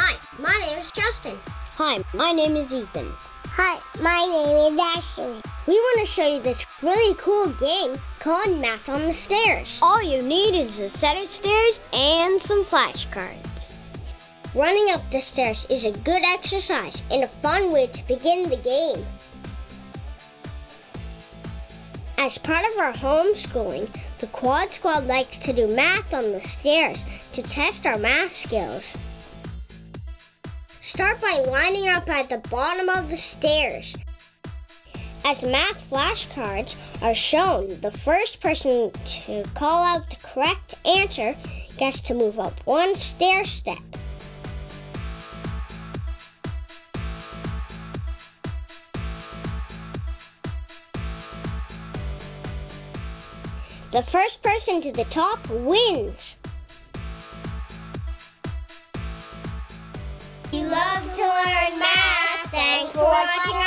Hi, my name is Justin. Hi, my name is Ethan. Hi, my name is Ashley. We want to show you this really cool game called Math on the Stairs. All you need is a set of stairs and some flashcards. Running up the stairs is a good exercise and a fun way to begin the game. As part of our homeschooling, the Quad Squad likes to do Math on the Stairs to test our math skills. Start by lining up at the bottom of the stairs. As math flashcards are shown, the first person to call out the correct answer gets to move up one stair step. The first person to the top wins. We love to learn math. Thanks for watching.